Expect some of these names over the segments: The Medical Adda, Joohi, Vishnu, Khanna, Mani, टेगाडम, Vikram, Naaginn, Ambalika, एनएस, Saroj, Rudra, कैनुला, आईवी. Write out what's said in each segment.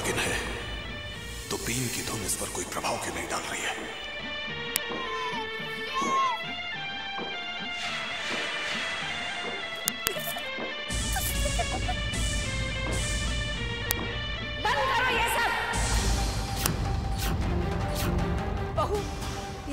नागिन है तो बीन की धुन इस पर कोई प्रभाव के नहीं डाल रही है।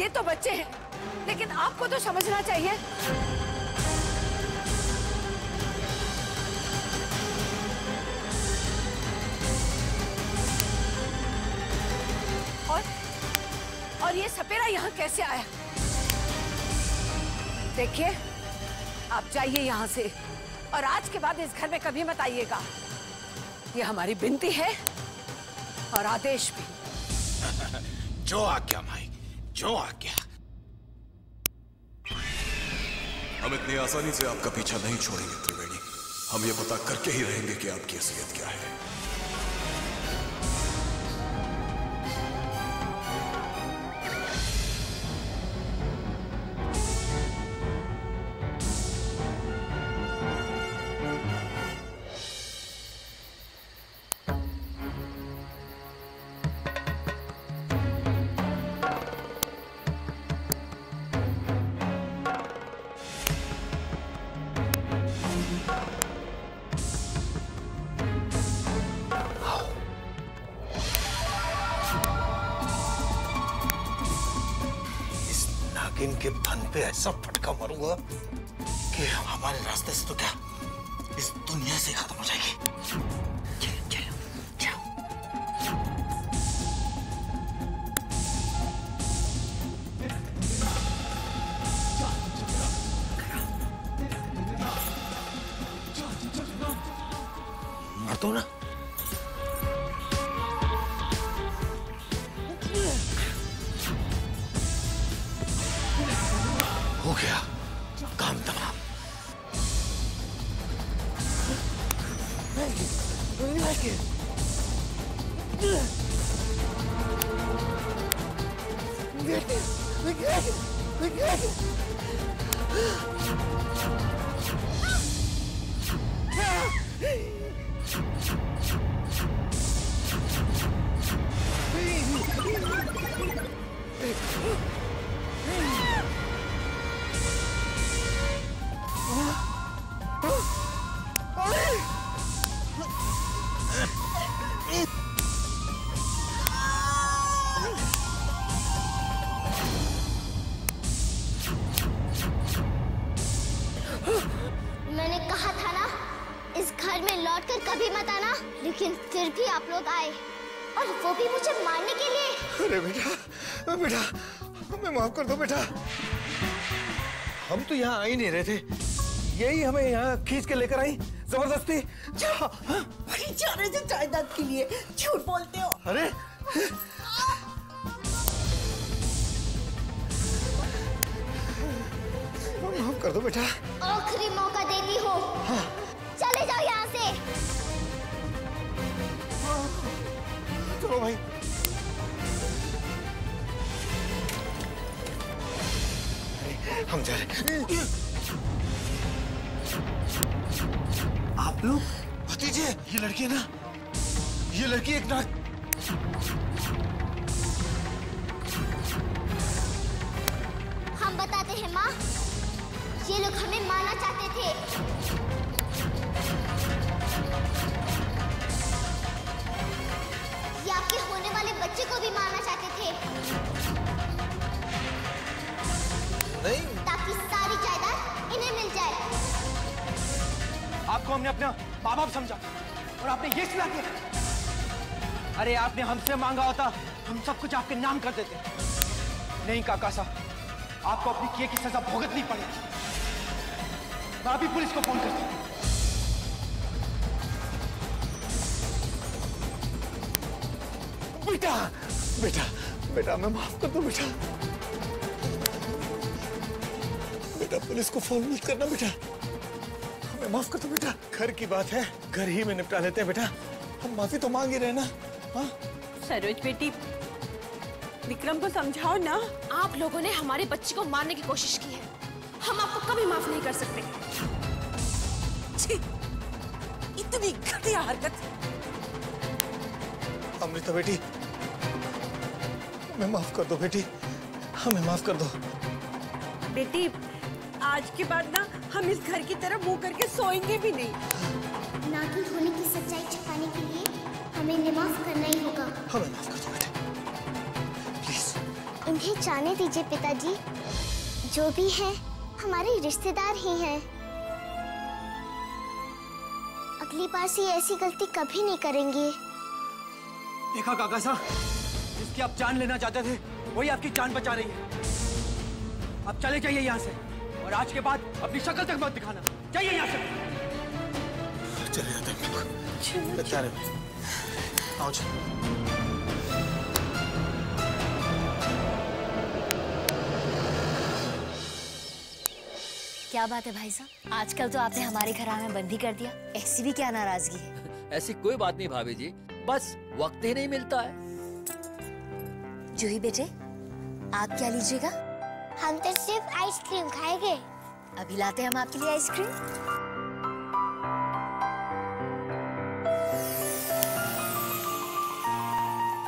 ये तो बच्चे हैं, लेकिन आपको तो समझना चाहिए। और ये सपेरा यहाँ कैसे आया? देखिए, आप जाइए यहाँ से और आज के बाद इस घर में कभी मत आइएगा। ये हमारी विनती है और आदेश भी। जो आज्ञा माई, जो आज्ञा। हम इतनी आसानी से आपका पीछा नहीं छोड़ेंगे त्रिवेणी। हम ये पता करके ही रहेंगे कि आपकी असलियत क्या है। इनके धन पे ऐसा फटका मारूंगा कि हमारे रास्ते से तो क्या इस दुनिया से खत्म हो जाएगी। कर दो बेटा, हम तो यहाँ आ ही नहीं रहे थे, यही हमें यहाँ खींच के लेकर आई जबरदस्ती। जायदाद के लिए झूठ बोलते हो। अरे माफ कर दो बेटा, आखिरी मौका देती हो। हाँ। चले जाओ यहाँ से। चलो भाई। हम जा रहे। आप लोग भतीजे, ये लड़की है ना, ये लड़की एक नाग। हम बताते हैं माँ, ये लोग हमें मारना चाहते थे। ये आपके होने वाले बच्चे को भी मारना चाहते थे ताकि सारी जायदाद इन्हें मिल जाए। आपको हमने अपना माँ बाप समझा और आपने ये सुना दिया। अरे आपने हमसे मांगा होता, हम सब कुछ आपके नाम कर देते। नहीं काका साहब, आपको अपनी किए की सजा भुगतनी पड़ेगी। मैं अभी पुलिस को फोन करता हूँ। बेटा बेटा बेटा, मैं माफ कर दूं बेटा। पुलिस को फोन मत करना बेटा, हमें माफ कर दो बेटा। घर की बात है, घर ही में निपटा लेते हैं बेटा। हम माफी तो मांग ही रहे ना। हाँ सरोज बेटी, विक्रम को समझाओ ना। आप लोगों ने हमारे बच्चे को मारने की कोशिश की है, हम आपको कभी माफ नहीं कर सकते। छी, इतनी घटिया हरकत। अमृता बेटी, हमें माफ कर दो बेटी, हमें माफ कर दो। बेटी आज के बाद ना हम इस घर की तरफ मुंह करके सोएंगे भी नहीं। नागिन होने की सच्चाई छिपाने के लिए हमें माफ करना ही होगा। हमें माफ कर दो बेटे, प्लीज। इन्हें जाने दीजिए पिताजी, जो भी है हमारे रिश्तेदार ही हैं। अगली बार से ऐसी गलती कभी नहीं करेंगे। देखा काका साहब, जिसकी आप जान लेना चाहते थे वही आपकी जान बचा रही है। आप चले जाइए यहाँ से, और आज के बाद अपनी शक्ल तक मत दिखाना। जाइए यहाँ से। चले जाते हैं। बेचारे आओ चल। क्या बात है भाई साहब, आजकल तो आपने हमारे घराना बंदी कर दिया। ऐसी भी क्या नाराजगी है? ऐसी कोई बात नहीं भाभी जी, बस वक्त ही नहीं मिलता है। जूही बेटे, आप क्या लीजिएगा? हम तो सिर्फ आइसक्रीम खाएंगे। अभी लाते हम आपके लिए आइसक्रीम।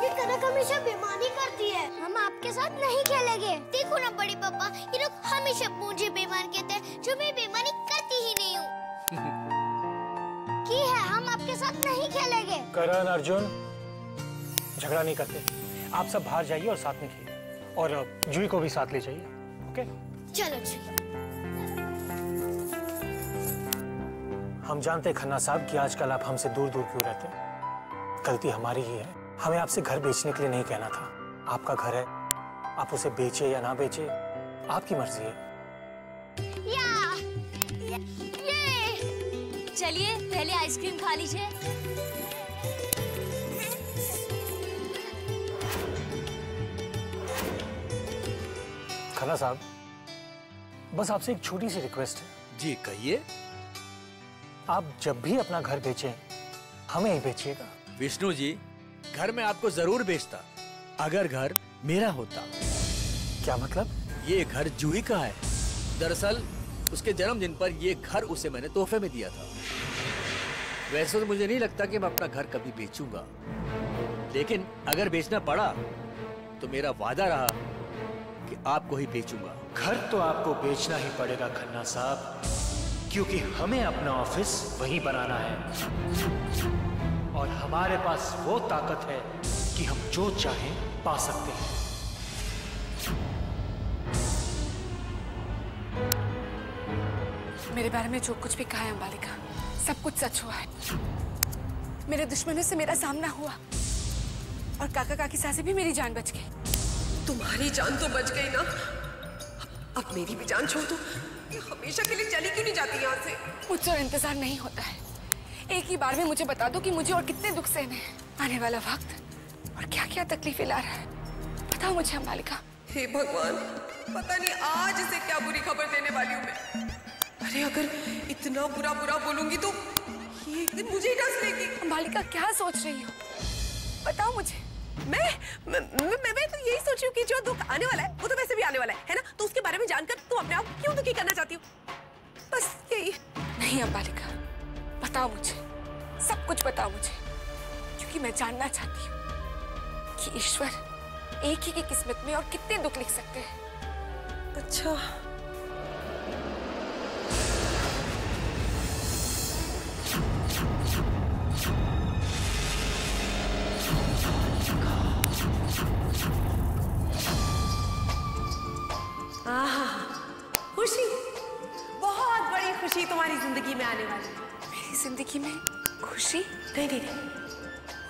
ये कनक हमेशा बेमानी करती है, हम आपके साथ नहीं खेलेंगे। देखो ना बड़े पापा, ये लोग हमेशा मुझे बेमान कहते हैं, जो मैं बेमानी करती ही नहीं हूँ। की है, हम आपके साथ नहीं खेलेंगे। करण, अर्जुन, झगड़ा नहीं करते। आप सब बाहर जाइए और साथ में खेलिए, और जूही को भी साथ ले जाइए। ओके? चलो जी। हम जानते खन्ना साहब कि आजकल आप हमसे दूर दूर क्यों रहते हैं। गलती हमारी ही है, हमें आपसे घर बेचने के लिए नहीं कहना था। आपका घर है, आप उसे बेचे या ना बेचे आपकी मर्जी है। चलिए पहले आइसक्रीम खा लीजिए। खन्ना साहब, बस आपसे एक छोटी सी रिक्वेस्ट है। जी कहिए। आप जब भी अपना घर बेचें, हमें ही बेचिएगा। विष्णु जी, घर में आपको जरूर बेचता अगर घर मेरा होता। क्या मतलब? ये घर जूही का है। दरअसल उसके जन्मदिन पर ये घर उसे मैंने तोहफे में दिया था। वैसे तो मुझे नहीं लगता कि मैं अपना घर कभी बेचूंगा, लेकिन अगर बेचना पड़ा तो मेरा वादा रहा कि आपको ही बेचूंगा। घर तो आपको बेचना ही पड़ेगा खन्ना साहब, क्योंकि हमें अपना ऑफिस वहीं बनाना है, और हमारे पास वो ताकत है कि हम जो चाहें पा सकते हैं। मेरे बारे में जो कुछ भी कहा है अंबालिका, सब कुछ सच हुआ है। मेरे दुश्मनों से मेरा सामना हुआ, और काका काकी सासे भी मेरी जान बच गई। तुम्हारी जान तो बच गई ना, अब मेरी भी जान छोड़ दो। हमेशा के लिए चली क्यों नहीं जाती यहाँ से? मुझसे इंतजार नहीं होता है। एक ही बार में मुझे बता दो कि मुझे और कितने दुख सहने हैं। आने वाला वक्त और क्या क्या तकलीफें ला रहा है, बताओ मुझे अंबालिका। हे भगवान, पता नहीं आज इसे क्या बुरी खबर देने वाली हूँ मैं। अरे अगर इतना बुरा बुरा बोलूंगी तो ये एक दिन मुझे ही डस लेगी। अंबालिका क्या सोच रही हो, बताओ मुझे। मैं तो यही सोच रही हूँ कि जो दुख आने वाला है वो तो वैसे भी आने वाला है ना, तो उसके बारे में जानकर तुम अपने आप क्यों दुखी करना चाहती हो? बस यही। नहीं अंबालिका, बताओ मुझे, सब कुछ बताओ मुझे, क्योंकि मैं जानना चाहती हूँ कि ईश्वर एक ही की किस्मत में और कितने दुख लिख सकते हैं। अच्छा खुशी, बहुत बड़ी खुशी तुम्हारी जिंदगी में आने वाली है। मेरी जिंदगी में खुशी? नहीं,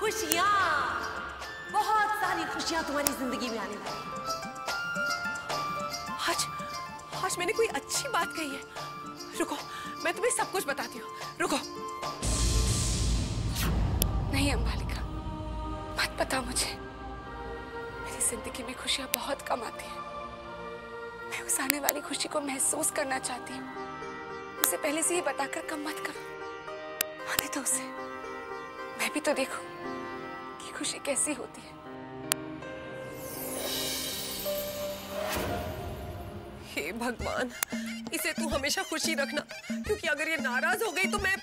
खुशियाँ, बहुत सारी खुशियाँ तुम्हारी जिंदगी में आने वाली हैं। आज मैंने कोई अच्छी बात कही है। रुको, मैं तुम्हें सब कुछ बताती हूँ। रुको। नहीं अंबालिका, मत बताओ मुझे। मेरी जिंदगी में खुशियाँ बहुत कम आती हैं। मैं उस आने वाली खुशी को महसूस करना चाहती हूँ। उसे पहले से ही बताकर कम मत करो। आने दो उसे, मैं भी तो देखूं कि खुशी कैसी होती है। हे भगवान, इसे तू हमेशा खुशी रखना, क्योंकि अगर ये नाराज हो गई तो मैं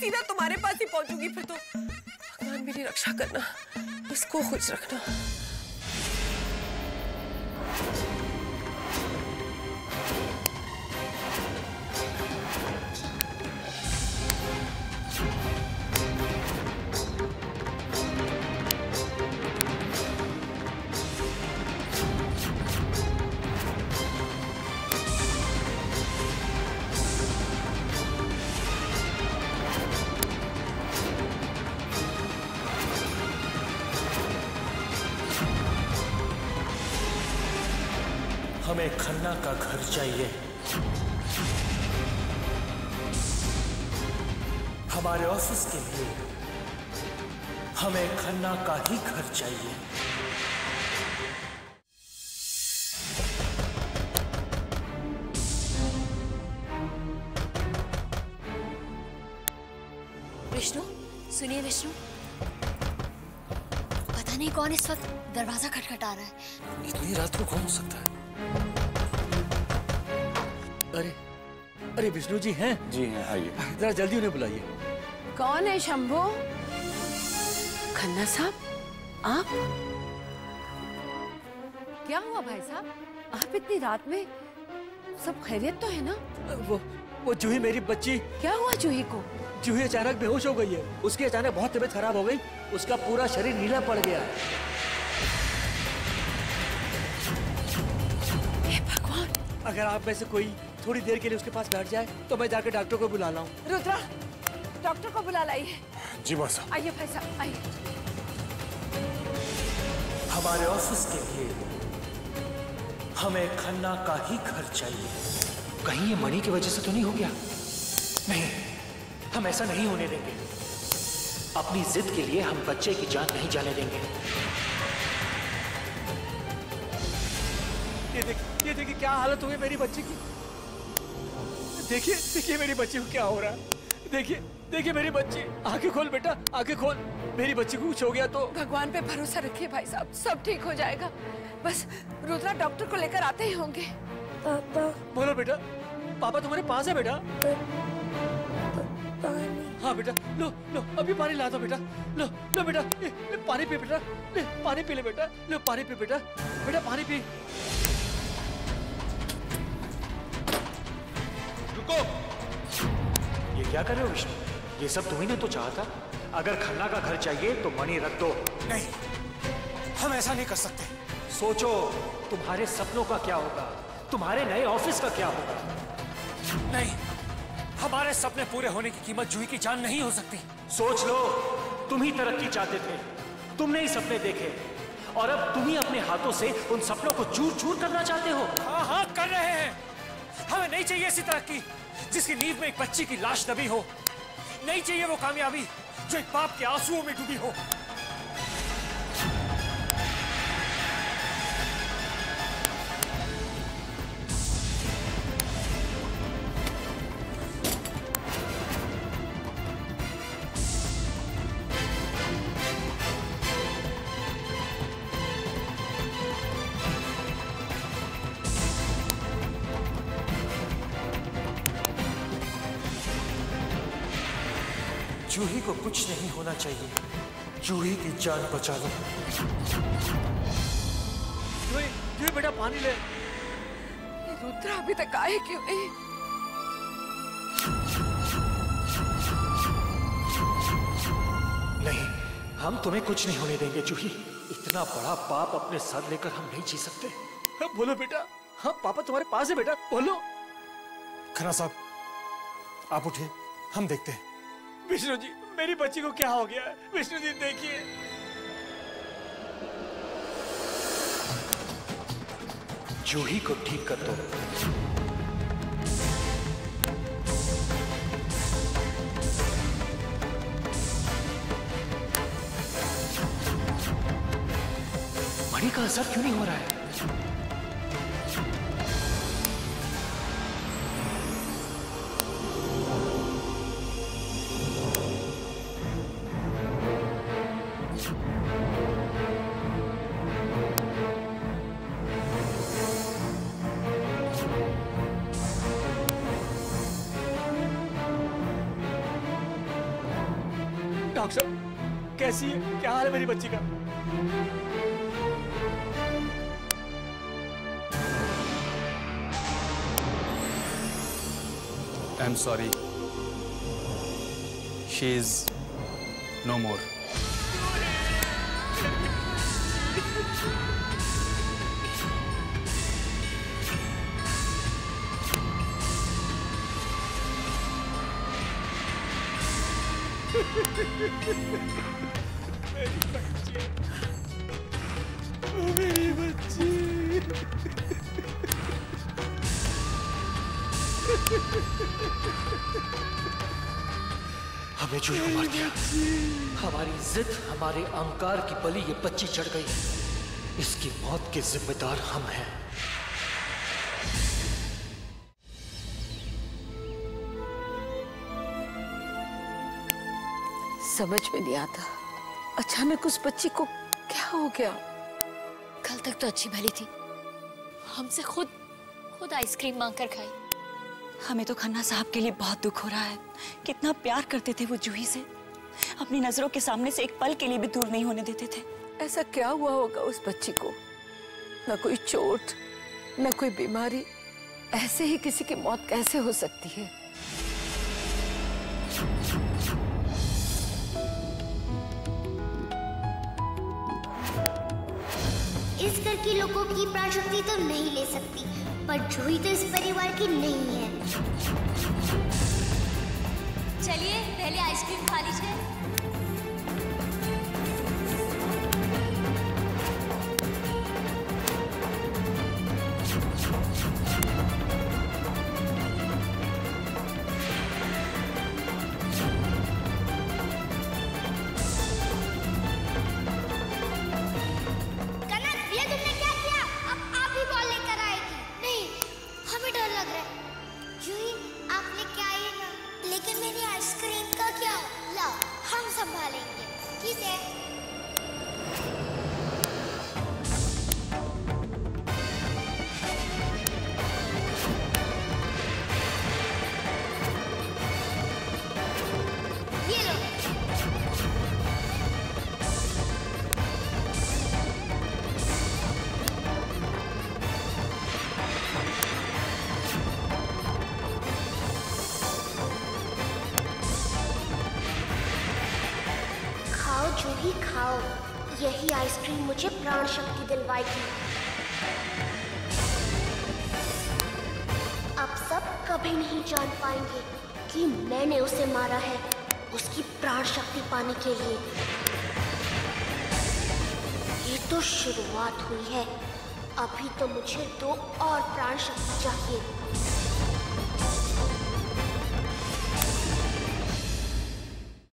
सीधा तुम्हारे पास ही पहुंचूंगी। फिर तो भगवान मेरी रक्षा करना, इसको खुश रखना। हमें खन्ना का घर चाहिए। हमारे ऑफिस के लिए हमें खन्ना का ही घर चाहिए। विष्णु, सुनिए विष्णु, पता नहीं कौन इस वक्त दरवाजा खटखटा रहा है। इतनी रात को कौन हो सकता है? अरे अरे विष्णु जी हैं? जी हैं, आइए। जरा जल्दी उन्हें बुलाइए। कौन है शंभू? खन्ना साहब आप? क्या हुआ भाई साहब, आप इतनी रात में? सब खैरियत तो है ना? वो जूही मेरी बच्ची। क्या हुआ जूही को? जूही अचानक बेहोश हो गई है। उसकी अचानक बहुत तबीयत खराब हो गई, उसका पूरा शरीर नीला पड़ गया। अगर आप में से कोई थोड़ी देर के लिए उसके पास बैठ जाए तो मैं जाकर डॉक्टर को बुला लाऊं। रुद्रा, डॉक्टर को बुला लाइए। जी मां साहब। आइए भाई साहब, आइए। हमारे ऑफिस के लिए हमें खन्ना का ही घर चाहिए। कहीं ये मणि की वजह से तो नहीं हो गया? नहीं, हम ऐसा नहीं होने देंगे। अपनी जिद के लिए हम बच्चे की जान नहीं जाने देंगे। ये देखिए क्या हालत हुई मेरी बच्ची की। देखिए देखिए मेरी बच्ची को क्या हो रहा है। देखिए देखिए मेरी बच्ची। आंखें खोल बेटा, आंखें खोल। मेरी बच्ची को कुछ हो गया तो? भगवान पे भरोसा रखिए भाई साहब, सब ठीक हो जाएगा। बस रुद्रा डॉक्टर को लेकर आते ही होंगे। पापा। बोलो बेटा। पापा तुम्हारे पास है बेटा? हाँ बेटा, लो लो अभी पानी ला दो बेटा। लो लो बेटा, ले पानी पी बेटा, ले पानी पी ले बेटा, लो पानी पी बेटा, बेटा पानी पी। रुको, ये क्या कर रहे हो विष्णु? ये सब तुम्ही ने तो चाहा था। अगर खन्ना का घर चाहिए तो मणि रख दो। नहीं, हम ऐसा नहीं कर सकते। सोचो तुम्हारे सपनों का क्या होगा, तुम्हारे नए ऑफिस का क्या होगा। नहीं, हमारे सपने पूरे होने की कीमत जूही की जान नहीं हो सकती। सोच लो, तुम ही तरक्की चाहते थे, तुमने ही सपने देखे और अब तुम ही अपने हाथों से उन सपनों को चूर-चूर करना चाहते हो। हाँ हाँ कर रहे हैं। हमें नहीं चाहिए ऐसी तरक्की जिसकी नींव में एक बच्ची की लाश दबी हो। नहीं चाहिए वो कामयाबी जो एक बाप के आंसुओं में डूबी हो। जूही को कुछ नहीं होना चाहिए। जूही की जान बचा लो। जूही बेटा पानी ले। ये रुद्रा अभी तक आए क्यों नहीं? नहीं, हम तुम्हें कुछ नहीं होने देंगे जूही। इतना बड़ा पाप अपने साथ लेकर हम नहीं जी सकते। बोलो बेटा। हाँ पापा तुम्हारे पास है बेटा, बोलो। खन्ना साहब आप उठिए, हम देखते हैं। विष्णु जी मेरी बच्ची को क्या हो गया? विष्णु जी देखिए। जूही को ठीक कर दो। मणि का असर क्यों नहीं हो रहा है? कैसी है, क्या हाल है मेरी बच्ची का? I am sorry, she is no more. हमें चूहे मार दिया, हमारी इज्जत, हमारे अहंकार की बलि ये बच्ची चढ़ गई। इसकी मौत के जिम्मेदार हम हैं। समझ में नहीं आता अचानक उस बच्ची को क्या हो गया। कल तक तो अच्छी भली थी, हमसे खुद आइसक्रीम मांगकर खाई। हमें तो खन्ना साहब के लिए बहुत दुख हो रहा है। कितना प्यार करते थे वो जूही से, अपनी नजरों के सामने से एक पल के लिए भी दूर नहीं होने देते थे। ऐसा क्या हुआ होगा उस बच्ची को? ना कोई चोट, ना कोई बीमारी, ऐसे ही किसी की मौत कैसे हो सकती है? इस घर के लोगों की प्राणशक्ति तो नहीं ले सकती, पर जूही तो इस परिवार की नहीं है। चलिए पहले आइसक्रीम खा लीजिए। यही आइसक्रीम मुझे प्राण शक्ति दिलवाएगी। अब सब कभी नहीं जान पाएंगे कि मैंने उसे मारा है, उसकी प्राण शक्ति पाने के लिए। ये तो शुरुआत हुई है, अभी तो मुझे 2 और प्राण शक्ति चाहिए।